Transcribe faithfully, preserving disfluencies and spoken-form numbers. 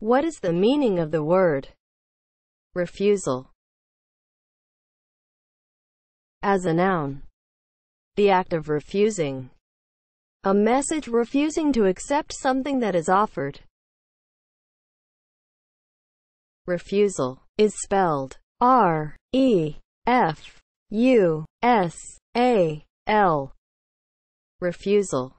What is the meaning of the word refusal? As a noun, the act of refusing a message, refusing to accept something that is offered. Refusal is spelled R E F U S A L. Refusal.